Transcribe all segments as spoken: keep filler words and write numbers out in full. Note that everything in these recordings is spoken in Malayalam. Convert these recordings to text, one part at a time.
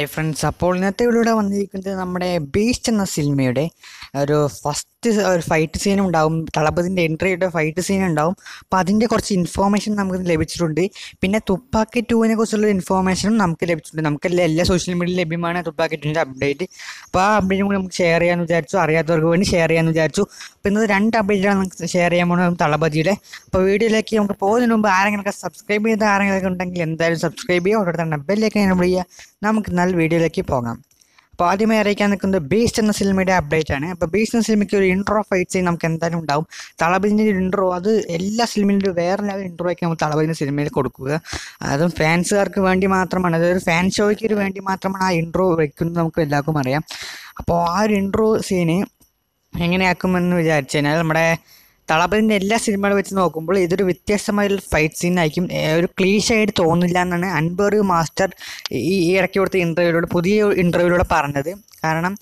ഹായ് ഫ്രണ്ട്സ്, അപ്പോൾ ഇന്നത്തെ വീഡിയോടെ വന്നിരിക്കുന്നത് നമ്മുടെ ബീസ്റ്റ് എന്ന സിനിമയുടെ ഒരു ഫസ്റ്റ് ഒരു ഫൈറ്റ് സീൻ ഉണ്ടാവും. തളപതിൻ്റെ എൻട്രിയുടെ ഫൈറ്റ് സീൻ ഉണ്ടാവും. അപ്പോൾ അതിൻ്റെ കുറച്ച് ഇൻഫോർമേഷൻ നമുക്ക് ലഭിച്ചിട്ടുണ്ട്. പിന്നെ തുപ്പാക്കി ടൂവിനെ കുറിച്ചുള്ള ഇൻഫോർമേഷനും നമുക്ക് ലഭിച്ചിട്ടുണ്ട്. നമുക്ക് എല്ലാ സോഷ്യൽ മീഡിയയിൽ ലഭ്യമാണ് തുപ്പാക്കി ടൂവിൻ്റെ അപ്ഡേറ്റ്. അപ്പോൾ ആ അപ്ഡേറ്റും കൂടി നമുക്ക് ഷെയർ ചെയ്യാമെന്ന് വിചാരിച്ചു, അറിയാത്തവർക്ക് വേണ്ടി ഷെയർ ചെയ്യാമെന്ന് വിചാരിച്ചു. അപ്പോൾ ഇന്നത് രണ്ട് അപ്ഡേറ്റാണ് നമുക്ക് ഷെയർ ചെയ്യാൻ പോകുന്നത് തളപതിയുടെ. അപ്പോൾ വീഡിയോയിലേക്ക് നമുക്ക് പോകുന്നതിന് മുമ്പ് ആരെങ്കിലൊക്കെ സബ്സ്ക്രൈബ് ചെയ്ത ആരെങ്കിലൊക്കെ ഉണ്ടെങ്കിൽ എന്തായാലും സബ്സ്ക്രൈബ് ചെയ്യുക. അവിടെ തന്നെ ബെല്ലൊക്കെ എനേബിൾ ചെയ്യുക. നമുക്ക് നല്ല വീഡിയോയിലേക്ക് പോകാം. അപ്പോൾ ആദ്യമേ അറിയിക്കാൻ നിൽക്കുന്നത് ബീസ്റ്റ് എന്ന സിനിമയുടെ അപ്ഡേറ്റ് ആണ്. അപ്പോൾ ബീസ്റ്റ് എന്ന സിനിമയ്ക്ക് ഒരു ഇൻട്രോ ഫൈറ്റ് സീൻ നമുക്ക് എന്തായാലും ഉണ്ടാവും. തളപതിൻ്റെ ഒരു ഇൻട്രോ, അത് എല്ലാ സിനിമയിലും ഒരു വേറെ ലെവൽ ഇൻട്രോ ഒക്കെ നമ്മൾ തളപതിൻ്റെ സിനിമയിൽ കൊടുക്കുക. അതും ഫാൻസുകാർക്ക് വേണ്ടി മാത്രമാണ്, അതൊരു ഫാൻ ഷോയ്ക്ക് വേണ്ടി മാത്രമാണ് ആ ഇൻട്രോ വയ്ക്കുന്നത്, നമുക്ക് എല്ലാവർക്കും അറിയാം. അപ്പോൾ ആ ഒരു ഇൻട്രോ സീന് എങ്ങനെയാക്കുമെന്ന് വിചാരിച്ചു കഴിഞ്ഞാൽ, നമ്മുടെ തളപതിൻ്റെ എല്ലാ സിനിമകളും വെച്ച് നോക്കുമ്പോൾ ഇതൊരു വ്യത്യസ്തമായൊരു ഫൈറ്റ് സീനായിരിക്കും, ഒരു ക്ലീഷായിട്ട് തോന്നില്ല എന്നാണ് അൻപർ മാസ്റ്റർ ഈ ഇടയ്ക്ക് കൊടുത്ത ഇൻ്റർവ്യൂവിലൂടെ പുതിയ ഇൻ്റർവ്യൂവിലൂടെ പറഞ്ഞത്. കാരണം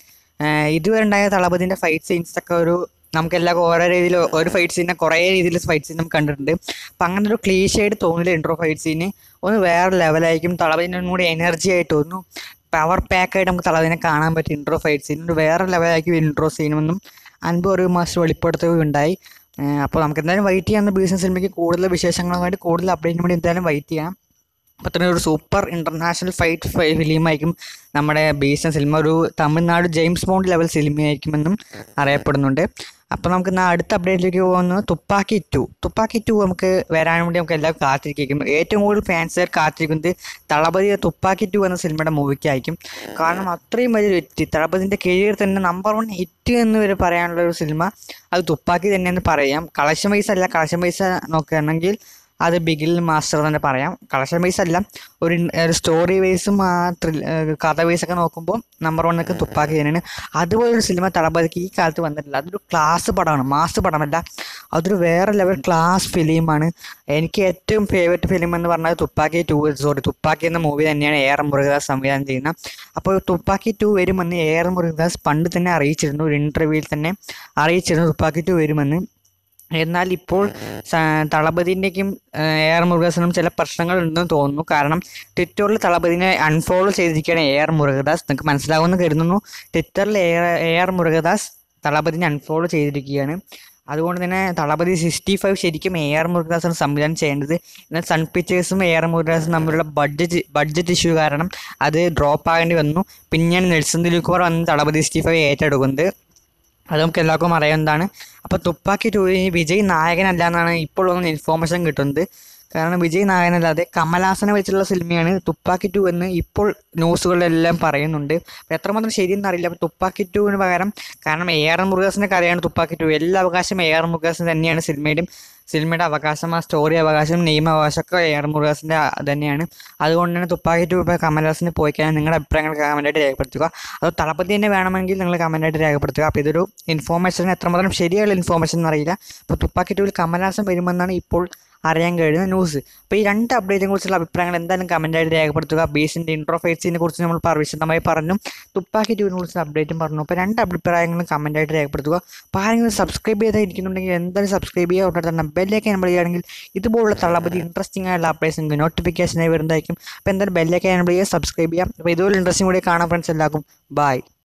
ഇതുവരെ ഉണ്ടായ തളപതിൻ്റെ ഫൈറ്റ് സീൻസൊക്കെ ഒരു നമുക്കെല്ലാവർക്കും ഓരോ രീതിയിൽ ഒരു ഫൈറ്റ് സീനെ കുറേ രീതിയിൽ ഫൈറ്റ് സീൻ നമുക്ക് കണ്ടിട്ടുണ്ട്. അപ്പം അങ്ങനെ ഒരു ക്ലീഷായിട്ട് തോന്നില്ല ഇൻട്രോ ഫൈറ്റ് സീന്, ഒന്ന് വേറെ ലെവലായിരിക്കും. തളപതിൻ്റെ ഒന്നും കൂടി എനർജി ആയിട്ട് തോന്നുന്നു, പവർ പാക്കായിട്ട് നമുക്ക് തളപതിനെ കാണാൻ പറ്റും. ഇൻട്രോ ഫൈറ്റ് സീൻ ഒരു വേറെ ലെവലായിരിക്കും ഇൻട്രോ സീനൊന്നും അൻപർ മാസ്റ്റർ വെളിപ്പെടുത്തുകയുണ്ടായി. അപ്പോൾ നമുക്ക് എന്തായാലും വെയിറ്റ് ചെയ്യാവുന്ന ബീസ്റ്റ് സിനിമയ്ക്ക് കൂടുതൽ വിശേഷങ്ങളും വേണ്ടി കൂടുതൽ അപ്ഡേറ്റിന് വേണ്ടി എന്തായാലും വെയിറ്റ് ചെയ്യാം. അപ്പോൾ തന്നെ ഒരു സൂപ്പർ ഇൻ്റർനാഷണൽ ഫൈറ്റ് ഫിലിമായിരിക്കും നമ്മുടെ ബീസ്റ്റ് സിനിമ, ഒരു തമിഴ്നാട് ജെയിംസ് ബോണ്ട് ലെവൽ സിനിമയായിരിക്കുമെന്നും അറിയപ്പെടുന്നുണ്ട്. അപ്പോൾ നമുക്ക് എന്നാൽ അടുത്ത അപ്ഡേറ്റിലേക്ക് പോകുന്നത് തുപ്പാക്കി ടു. തുപ്പാക്കി ടു നമുക്ക് വരാൻ വേണ്ടി നമുക്ക് എല്ലാവരും കാത്തിരിക്കും. ഏറ്റവും കൂടുതൽ ഫാൻസുകാർ കാത്തിരിക്കുന്നത് തളപതി തുപ്പാക്കി ടു എന്ന സിനിമയുടെ മൂവിക്കായിരിക്കും. കാരണം അത്രയും വലിയൊരു ഹിറ്റ്, തളപതിൻ്റെ കരിയർ തന്നെ നമ്പർ വൺ ഹിറ്റ് എന്ന് വരെ പറയാനുള്ള ഒരു സിനിമ അത് തുപ്പാക്കി തന്നെയെന്ന് പറയാം. കളക്ഷൻ പൈസ അല്ല, കളക്ഷൻ പൈസ നോക്കുകയാണെങ്കിൽ അത് ബിഗിൽ മാസ്റ്റർ തന്നെ പറയാം. കളക്ഷൻ വൈസ് അല്ല, ഒരു സ്റ്റോറി വൈസും ആ കഥ വൈസൊക്കെ നോക്കുമ്പോൾ നമ്പർ വണ്ണൊക്കെ തുപ്പാക്കി തന്നെയാണ്. അതുപോലൊരു സിനിമ തളപതിക്ക് ഈ കാലത്ത് വന്നിട്ടില്ല. അതൊരു ക്ലാസ് പടമാണ്, മാസ് പടമല്ല, അതൊരു വേറെ ലെവൽ ക്ലാസ് ഫിലിമാണ്. എനിക്ക് ഏറ്റവും ഫേവറേറ്റ് ഫിലിം എന്ന് പറഞ്ഞാൽ തുപ്പാക്കി ടു സോറി തുപ്പാക്കി എന്ന മൂവി തന്നെയാണ്, എ ആർ മുരുകദാസ് സംവിധാനം ചെയ്യുന്ന. അപ്പോൾ തുപ്പാക്കി ടു വരുമെന്ന് എ ആർ മുരുകദാസ് പണ്ട് തന്നെ അറിയിച്ചിരുന്നു, ഒരു ഇൻ്റർവ്യൂവിൽ തന്നെ അറിയിച്ചിരുന്നു തുപ്പാക്കി ടു വരുമെന്ന്. എന്നാൽ ഇപ്പോൾ തളപതിൻ്റെയും എ ആർ മുരുകദാസിനും ചില പ്രശ്നങ്ങളുണ്ടെന്ന് തോന്നുന്നു. കാരണം ട്വിറ്ററിൽ തളപതിനെ അൺഫോളോ ചെയ്തിരിക്കുകയാണ് എ ആർ മുരുകദാസ്. നിങ്ങൾക്ക് മനസ്സിലാവുമെന്ന് കരുതുന്നു. ട്വിറ്ററിൽ എ എ ആർ മുരുകദാസ് തളപതിനെ അൺഫോളോ ചെയ്തിരിക്കുകയാണ്. അതുകൊണ്ട് തന്നെ തളപതി സിക്സ്റ്റി ഫൈവ് ശരിക്കും എ ആർ മുരുകദാസാണ് സംവിധാനം ചെയ്യേണ്ടത്. എന്നാൽ സൺ പിക്ചേഴ്സും എ ആർ മുരുകദാസും തമ്മിലുള്ള ബഡ്ജറ്റ് ബഡ്ജറ്റ് ഇഷ്യൂ കാരണം അത് ഡ്രോപ്പ് ആകേണ്ടി വന്നു. പിന്നെയാണ് നെൽസൺ ദിലീക്കുമാർ വന്ന് തളപതി സിക്സ്റ്റി ഫൈവ് ഏറ്റെടുക്കുന്നത്, അത് നമുക്ക് എല്ലാവർക്കും അറിയാവുന്നതാണ്. അപ്പോൾ തുപ്പാക്കി ടൂവിന് വിജയ് നായകനല്ല എന്നാണ് ഇപ്പോൾ ഒന്ന് ഇൻഫോർമേഷൻ കിട്ടുന്നത്. കാരണം വിജയ് നായകനല്ലാതെ കമലഹാസനെ വെച്ചുള്ള സിനിമയാണ് തുപ്പാക്കി ടു എന്ന് ഇപ്പോൾ ന്യൂസുകളിലെല്ലാം പറയുന്നുണ്ട്. അപ്പോൾ എത്രമാത്രം ശരിയെന്ന് അറിയില്ല. അപ്പോൾ തുപ്പാക്കി ടൂവിന് പകരം, കാരണം എ ആർ മുരുകദാസിൻ്റെ കഥയാണ് തുപ്പാക്കി ടു, എല്ലാ അവകാശം എ ആർ മുരുകദാസിന് തന്നെയാണ്. സിനിമയിലും സിനിമയുടെ അവകാശം, ആ സ്റ്റോറി അവകാശം, നിയമാവകാശമൊക്കെ എ ആർ മുരുകദാസിൻ്റെ തന്നെയാണ്. അതുകൊണ്ട് തന്നെ തുപ്പാക്കി ടു ഇപ്പോൾ കമലഹാസന് പോയി കഴിഞ്ഞാൽ നിങ്ങളുടെ അഭിപ്രായങ്ങൾ കമൻറ്റായിട്ട് രേഖപ്പെടുത്തുക. അത് തളപതി തന്നെ വേണമെങ്കിൽ നിങ്ങൾ കമൻറ്റായിട്ട് രേഖപ്പെടുത്തുക. അപ്പോൾ ഇതൊരു ഇൻഫോർമേഷൻ, എത്രമാത്രം ശരിയുള്ള ഇൻഫോർമേഷൻ എന്നറിയില്ല. അപ്പോൾ തുപ്പാക്കി ടൂവിൽ കമലഹാസൻ വരുമെന്നാണ് ഇപ്പോൾ അറിയാൻ കഴിയുന്ന ന്യൂസ്. അപ്പോൾ ഈ രണ്ട് അപ്ഡേറ്റിനെ കുറിച്ചുള്ള അഭിപ്രായങ്ങൾ എന്തായാലും കമൻറ്റായിട്ട് രേഖപ്പെടുത്തുക. ബീസ്റ്റിൻ്റെ ഇൻട്രോ ഫൈറ്റ്സിനെ കുറിച്ച് നമ്മൾ വിശദമായി പറഞ്ഞു, തുപ്പാക്കി ടൂവിനെ കുറിച്ച് അപ്ഡേറ്റും പറഞ്ഞു. അപ്പോൾ രണ്ട് അഭിപ്രായങ്ങളും കമൻറ്റായിട്ട് രേഖപ്പെടുത്തുക. അപ്പോൾ ആരെങ്കിലും സബ്സ്ക്രൈബ് ചെയ്തായിരിക്കുന്നുണ്ടെങ്കിൽ എന്തായാലും സബ്സ്ക്രൈബ് ചെയ്യുക. ഉടനെ തന്നെ ബെല്ലൊക്കെ എനേബിൾ ചെയ്യുകയാണെങ്കിൽ ഇതുപോലുള്ള തളപതി ഇൻട്രസ്റ്റിംഗ് ആയുള്ള അപ്ഡേറ്റ്സ് നിങ്ങൾക്ക് നോട്ടിഫിക്കേഷനായി വരുന്നതായിരിക്കും. അപ്പോൾ എന്തായാലും ബെല്ലൊക്കെ എനേബിൾ ചെയ്യുക, സബ്സ്ക്രൈബ് ചെയ്യാം. അപ്പോൾ ഇതുപോലെ ഇൻട്രസ്റ്റിംഗ് കൂടി കാണാൻ ഫ്രണ്ട്സ് എല്ലാവർക്കും ബൈ.